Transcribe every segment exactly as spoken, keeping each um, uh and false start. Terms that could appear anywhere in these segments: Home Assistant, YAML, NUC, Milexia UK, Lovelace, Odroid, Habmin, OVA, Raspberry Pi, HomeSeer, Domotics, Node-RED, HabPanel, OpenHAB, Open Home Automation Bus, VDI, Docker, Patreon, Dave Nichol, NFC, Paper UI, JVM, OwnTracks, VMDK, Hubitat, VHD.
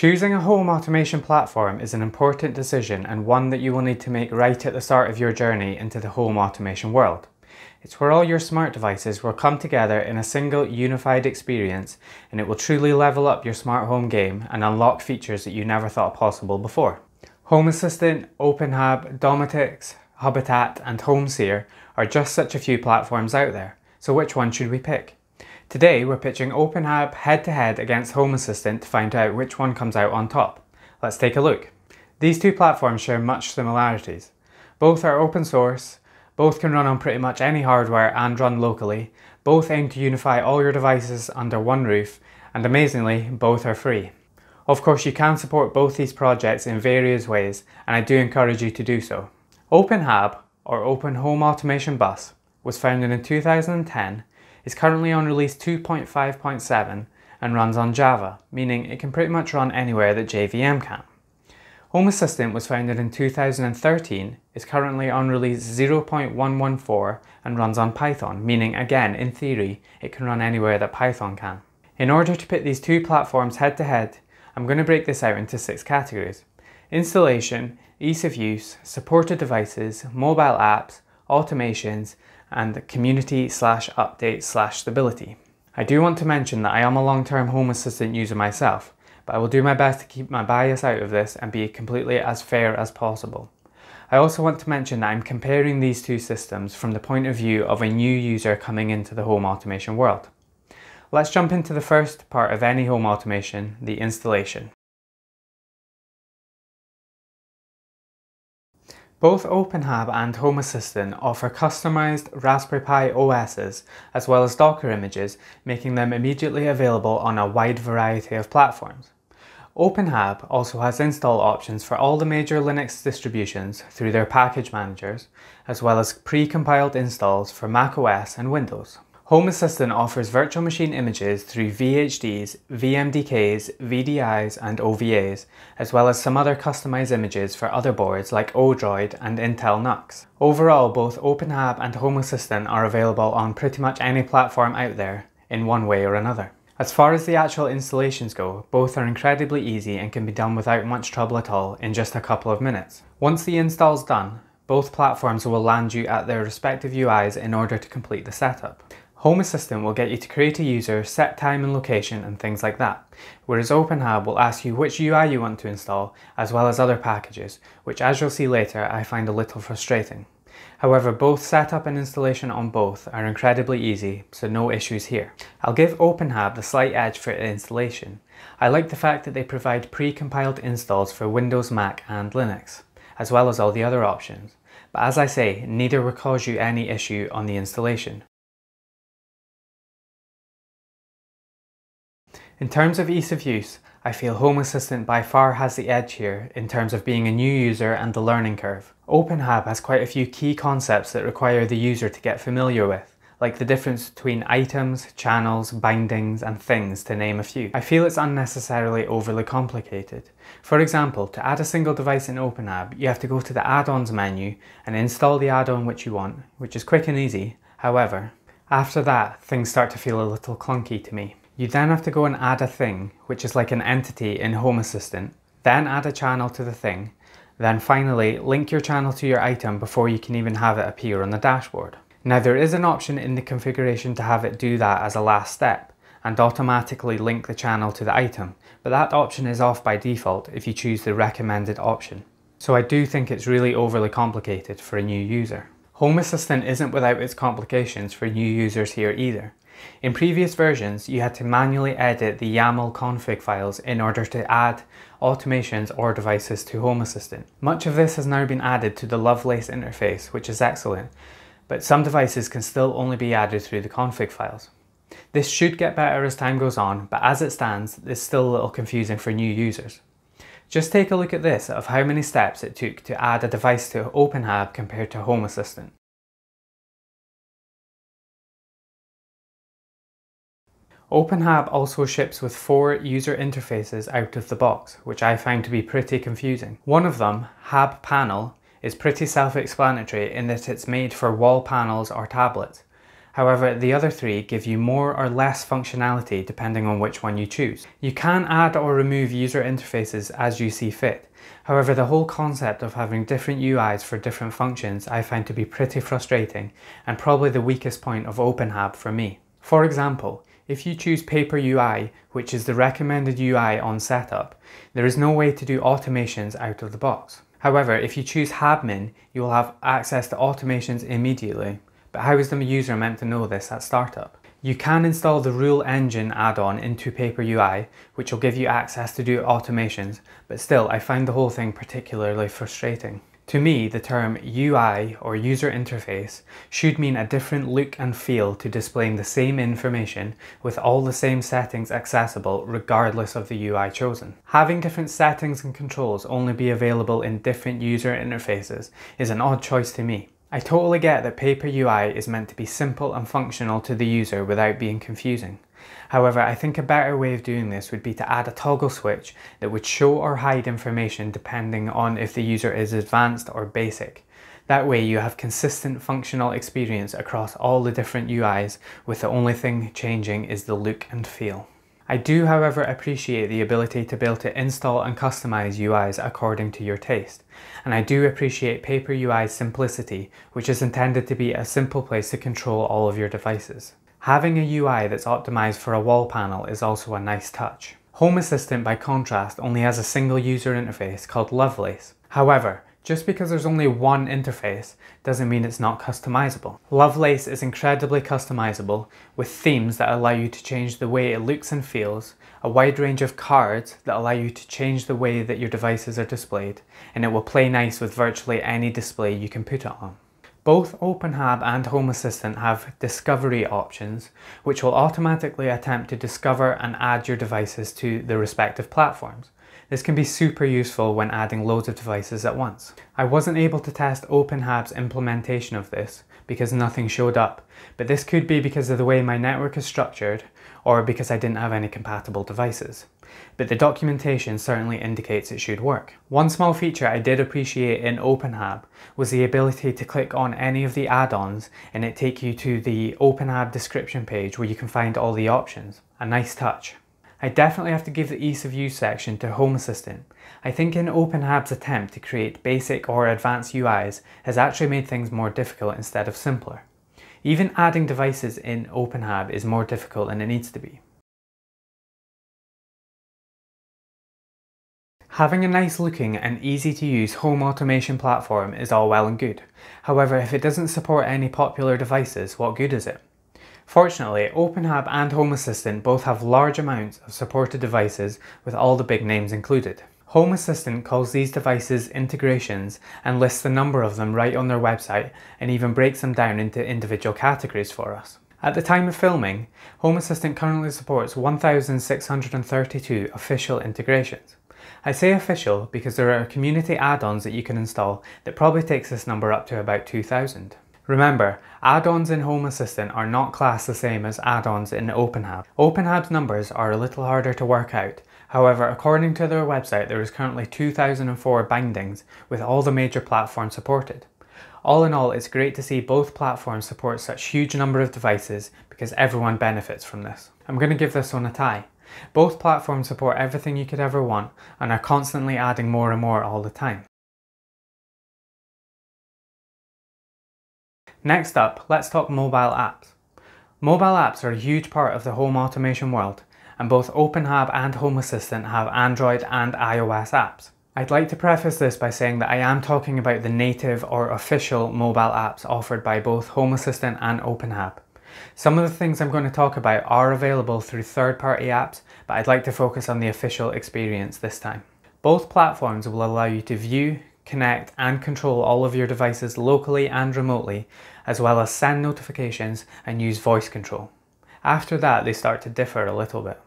Choosing a home automation platform is an important decision and one that you will need to make right at the start of your journey into the home automation world. It's where all your smart devices will come together in a single unified experience, and it will truly level up your smart home game and unlock features that you never thought possible before. Home Assistant, OpenHAB, Domotics, Hubitat and HomeSeer are just such a few platforms out there, so which one should we pick? Today we're pitching OpenHAB head-to-head against Home Assistant to find out which one comes out on top. Let's take a look. These two platforms share much similarities. Both are open source, both can run on pretty much any hardware and run locally, both aim to unify all your devices under one roof, and amazingly, both are free. Of course, you can support both these projects in various ways, and I do encourage you to do so. OpenHAB, or Open Home Automation Bus, was founded in two thousand ten, is currently on release two point five point seven and runs on Java, meaning it can pretty much run anywhere that J V M can. Home Assistant was founded in two thousand thirteen, is currently on release zero point one one four and runs on Python, meaning again, in theory, it can run anywhere that Python can. In order to pit these two platforms head to head, I'm going to break this out into six categories: installation, ease of use, supported devices, mobile apps, automations, and community slash update slash stability. I do want to mention that I am a long-term Home Assistant user myself, but I will do my best to keep my bias out of this and be completely as fair as possible. I also want to mention that I'm comparing these two systems from the point of view of a new user coming into the home automation world. Let's jump into the first part of any home automation, the installation. Both OpenHAB and Home Assistant offer customized Raspberry Pi O Ss as well as Docker images, making them immediately available on a wide variety of platforms. OpenHAB also has install options for all the major Linux distributions through their package managers, as well as pre-compiled installs for macOS and Windows. Home Assistant offers virtual machine images through V H Ds, V M D Ks, V D Is and O V As, as well as some other customized images for other boards like Odroid and Intel N U Cs. Overall, both OpenHAB and Home Assistant are available on pretty much any platform out there, in one way or another. As far as the actual installations go, both are incredibly easy and can be done without much trouble at all in just a couple of minutes. Once the install's done, both platforms will land you at their respective U Is in order to complete the setup. Home Assistant will get you to create a user, set time and location and things like that, whereas OpenHAB will ask you which U I you want to install, as well as other packages, which, as you'll see later, I find a little frustrating. However, both setup and installation on both are incredibly easy, so no issues here. I'll give OpenHAB the slight edge for installation. I like the fact that they provide pre-compiled installs for Windows, Mac and Linux, as well as all the other options. But as I say, neither will cause you any issue on the installation. In terms of ease of use, I feel Home Assistant by far has the edge here in terms of being a new user and the learning curve. OpenHAB has quite a few key concepts that require the user to get familiar with, like the difference between items, channels, bindings and things, to name a few. I feel it's unnecessarily overly complicated. For example, to add a single device in OpenHAB, you have to go to the add-ons menu and install the add-on which you want, which is quick and easy. However, after that, things start to feel a little clunky to me. You then have to go and add a thing, which is like an entity in Home Assistant, then add a channel to the thing, then finally link your channel to your item before you can even have it appear on the dashboard. Now, there is an option in the configuration to have it do that as a last step and automatically link the channel to the item, but that option is off by default if you choose the recommended option. So I do think it's really overly complicated for a new user. Home Assistant isn't without its complications for new users here either. In previous versions, you had to manually edit the YAML config files in order to add automations or devices to Home Assistant. Much of this has now been added to the Lovelace interface, which is excellent, but some devices can still only be added through the config files. This should get better as time goes on, but as it stands, it's still a little confusing for new users. Just take a look at this of how many steps it took to add a device to OpenHAB compared to Home Assistant. OpenHAB also ships with four user interfaces out of the box, which I find to be pretty confusing. One of them, HabPanel, is pretty self-explanatory in that it's made for wall panels or tablets. However, the other three give you more or less functionality depending on which one you choose. You can add or remove user interfaces as you see fit. However, the whole concept of having different U Is for different functions I find to be pretty frustrating and probably the weakest point of OpenHAB for me. For example, if you choose Paper U I, which is the recommended U I on setup, there is no way to do automations out of the box. However, if you choose Habmin, you will have access to automations immediately. But how is the user meant to know this at startup? You can install the Rule Engine add-on into Paper U I, which will give you access to do automations, but still I find the whole thing particularly frustrating. To me, the term U I or user interface should mean a different look and feel to displaying the same information with all the same settings accessible regardless of the U I chosen. Having different settings and controls only be available in different user interfaces is an odd choice to me. I totally get that Paper U I is meant to be simple and functional to the user without being confusing. However, I think a better way of doing this would be to add a toggle switch that would show or hide information depending on if the user is advanced or basic. That way you have consistent functional experience across all the different U Is, with the only thing changing is the look and feel. I do, however, appreciate the ability to be able to install and customize U Is according to your taste, and I do appreciate Paper U I's simplicity, which is intended to be a simple place to control all of your devices. Having a U I that's optimized for a wall panel is also a nice touch. Home Assistant, by contrast, only has a single user interface called Lovelace. However, just because there's only one interface doesn't mean it's not customizable. Lovelace is incredibly customizable, with themes that allow you to change the way it looks and feels, a wide range of cards that allow you to change the way that your devices are displayed, and it will play nice with virtually any display you can put it on. Both OpenHAB and Home Assistant have discovery options, which will automatically attempt to discover and add your devices to the respective platforms. This can be super useful when adding loads of devices at once. I wasn't able to test OpenHAB's implementation of this because nothing showed up, but this could be because of the way my network is structured or because I didn't have any compatible devices. But the documentation certainly indicates it should work. One small feature I did appreciate in OpenHAB was the ability to click on any of the add-ons and it take you to the OpenHAB description page where you can find all the options. A nice touch. I definitely have to give the ease of use section to Home Assistant. I think in OpenHAB's attempt to create basic or advanced U Is has actually made things more difficult instead of simpler. Even adding devices in OpenHAB is more difficult than it needs to be. Having a nice looking and easy to use home automation platform is all well and good. However, if it doesn't support any popular devices, what good is it? Fortunately, OpenHAB and Home Assistant both have large amounts of supported devices with all the big names included. Home Assistant calls these devices integrations and lists the number of them right on their website and even breaks them down into individual categories for us. At the time of filming, Home Assistant currently supports one thousand six hundred thirty-two official integrations. I say official because there are community add-ons that you can install that probably takes this number up to about two thousand. Remember, add-ons in Home Assistant are not classed the same as add-ons in OpenHAB. OpenHAB's numbers are a little harder to work out. However, according to their website, there is currently two thousand four bindings with all the major platforms supported. All in all, it's great to see both platforms support such huge number of devices because everyone benefits from this. I'm going to give this one a tie. Both platforms support everything you could ever want and are constantly adding more and more all the time. Next up, let's talk mobile apps. Mobile apps are a huge part of the home automation world, and both OpenHAB and Home Assistant have Android and iOS apps. I'd like to preface this by saying that I am talking about the native or official mobile apps offered by both Home Assistant and OpenHAB. Some of the things I'm going to talk about are available through third-party apps, but I'd like to focus on the official experience this time. Both platforms will allow you to view, connect and control all of your devices locally and remotely, as well as send notifications and use voice control. After that, they start to differ a little bit.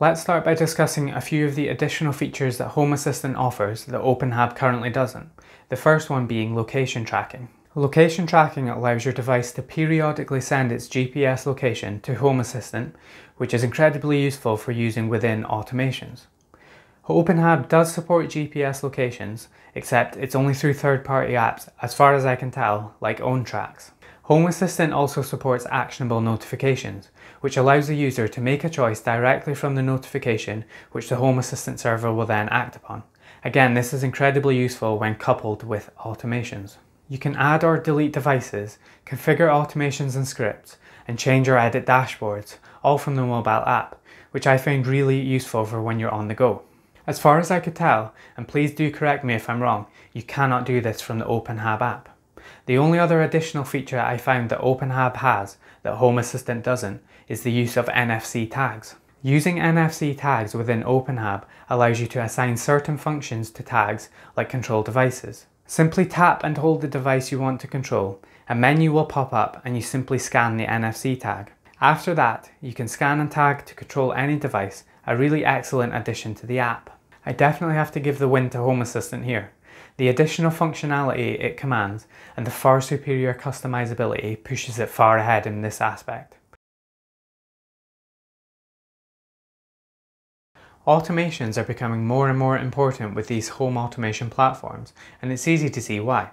Let's start by discussing a few of the additional features that Home Assistant offers that OpenHAB currently doesn't, the first one being location tracking. Location tracking allows your device to periodically send its G P S location to Home Assistant, which is incredibly useful for using within automations. OpenHAB does support G P S locations, except it's only through third-party apps, as far as I can tell, like OwnTracks. Home Assistant also supports actionable notifications, which allows the user to make a choice directly from the notification, which the Home Assistant server will then act upon. Again, this is incredibly useful when coupled with automations. You can add or delete devices, configure automations and scripts, and change or edit dashboards, all from the mobile app, which I find really useful for when you're on the go. As far as I could tell, and please do correct me if I'm wrong, you cannot do this from the OpenHAB app. The only other additional feature I found that OpenHAB has that Home Assistant doesn't is the use of N F C tags. Using N F C tags within OpenHAB allows you to assign certain functions to tags like control devices. Simply tap and hold the device you want to control, a menu will pop up and you simply scan the N F C tag. After that, you can scan and tag to control any device, a really excellent addition to the app. I definitely have to give the win to Home Assistant here. The additional functionality it commands and the far superior customizability pushes it far ahead in this aspect. Automations are becoming more and more important with these home automation platforms, and it's easy to see why.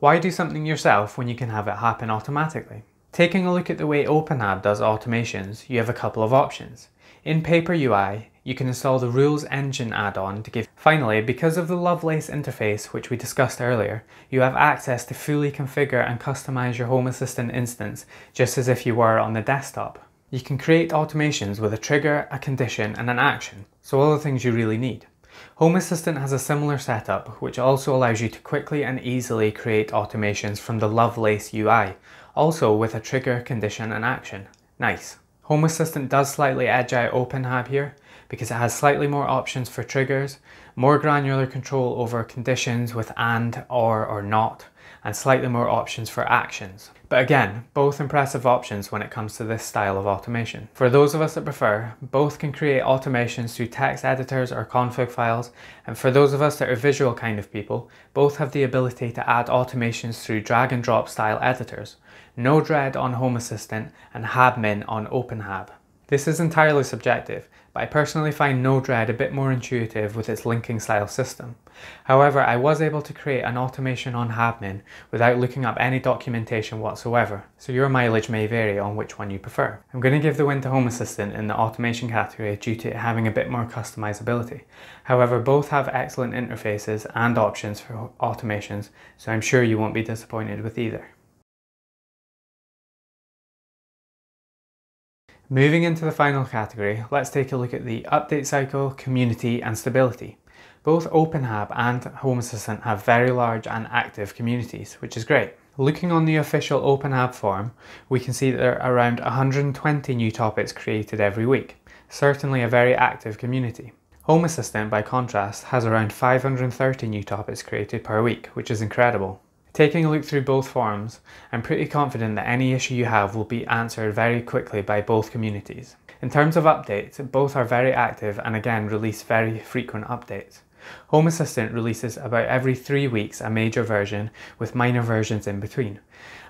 Why do something yourself when you can have it happen automatically? Taking a look at the way OpenHAB does automations, you have a couple of options. In Paper U I, you can install the Rules Engine add-on to give. Finally, because of the Lovelace interface, which we discussed earlier, you have access to fully configure and customize your Home Assistant instance, just as if you were on the desktop. You can create automations with a trigger, a condition, and an action, so all the things you really need. Home Assistant has a similar setup, which also allows you to quickly and easily create automations from the Lovelace U I, also with a trigger, condition, and action. Nice. Home Assistant does slightly edge out OpenHAB here, because it has slightly more options for triggers, more granular control over conditions with and, or, or not, and slightly more options for actions. But again, both impressive options when it comes to this style of automation. For those of us that prefer, both can create automations through text editors or config files, and for those of us that are visual kind of people, both have the ability to add automations through drag and drop style editors. Node-RED on Home Assistant and Habmin on OpenHAB. This is entirely subjective, but I personally find Node-RED a bit more intuitive with its linking style system. However, I was able to create an automation on Habmin without looking up any documentation whatsoever, so your mileage may vary on which one you prefer. I'm going to give the win to Home Assistant in the automation category due to it having a bit more customizability. However, both have excellent interfaces and options for automations, so I'm sure you won't be disappointed with either. Moving into the final category, let's take a look at the update cycle, community and stability. Both OpenHAB and Home Assistant have very large and active communities, which is great. Looking on the official OpenHAB forum, we can see that there are around one hundred twenty new topics created every week. Certainly a very active community. Home Assistant, by contrast, has around five hundred thirty new topics created per week, which is incredible. Taking a look through both forums, I'm pretty confident that any issue you have will be answered very quickly by both communities. In terms of updates, both are very active and again release very frequent updates. Home Assistant releases about every three weeks a major version with minor versions in between,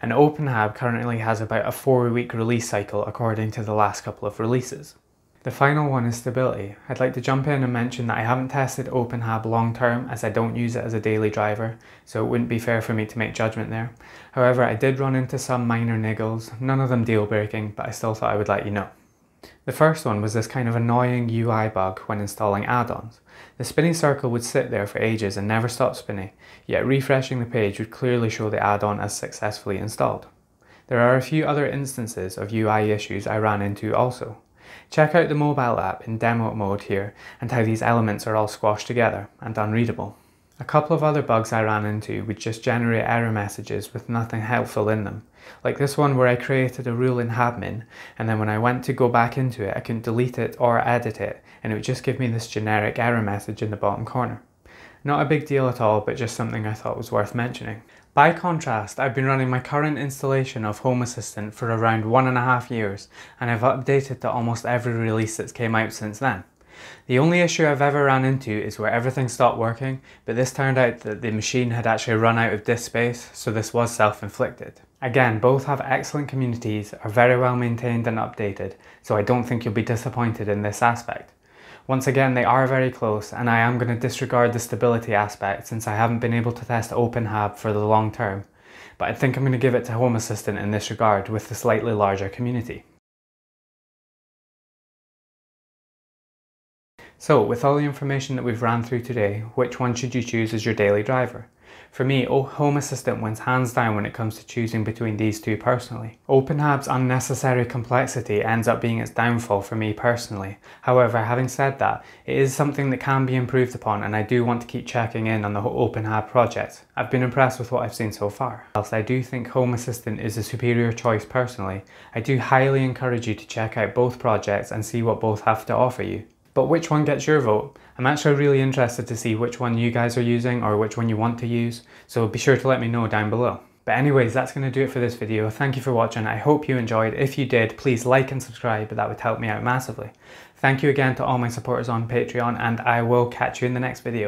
and OpenHAB currently has about a four week release cycle according to the last couple of releases. The final one is stability. I'd like to jump in and mention that I haven't tested OpenHAB long term as I don't use it as a daily driver, so it wouldn't be fair for me to make judgment there. However, I did run into some minor niggles, none of them deal breaking, but I still thought I would let you know. The first one was this kind of annoying U I bug when installing add-ons. The spinning circle would sit there for ages and never stop spinning, yet refreshing the page would clearly show the add-on as successfully installed. There are a few other instances of U I issues I ran into also. Check out the mobile app in demo mode here and how these elements are all squashed together and unreadable. A couple of other bugs I ran into would just generate error messages with nothing helpful in them, like this one where I created a rule in Habmin and then when I went to go back into it I couldn't delete it or edit it and it would just give me this generic error message in the bottom corner. Not a big deal at all, but just something I thought was worth mentioning. By contrast, I've been running my current installation of Home Assistant for around one and a half years, and I've updated to almost every release that's came out since then. The only issue I've ever ran into is where everything stopped working, but this turned out that the machine had actually run out of disk space, so this was self-inflicted. Again, both have excellent communities, are very well maintained and updated, so I don't think you'll be disappointed in this aspect. Once again, they are very close, and I am going to disregard the stability aspect since I haven't been able to test OpenHAB for the long term. but I think I'm going to give it to Home Assistant in this regard with the slightly larger community. So with all the information that we've ran through today, which one should you choose as your daily driver? For me, Home Assistant wins hands down when it comes to choosing between these two personally. OpenHAB's unnecessary complexity ends up being its downfall for me personally. However, having said that, it is something that can be improved upon, and I do want to keep checking in on the OpenHAB project. I've been impressed with what I've seen so far. Whilst I do think Home Assistant is a superior choice personally, I do highly encourage you to check out both projects and see what both have to offer you. But which one gets your vote? I'm actually really interested to see which one you guys are using or which one you want to use, so be sure to let me know down below. But anyways, that's going to do it for this video. Thank you for watching. I hope you enjoyed. If you did, please like and subscribe, that would help me out massively. Thank you again to all my supporters on Patreon, and I will catch you in the next video.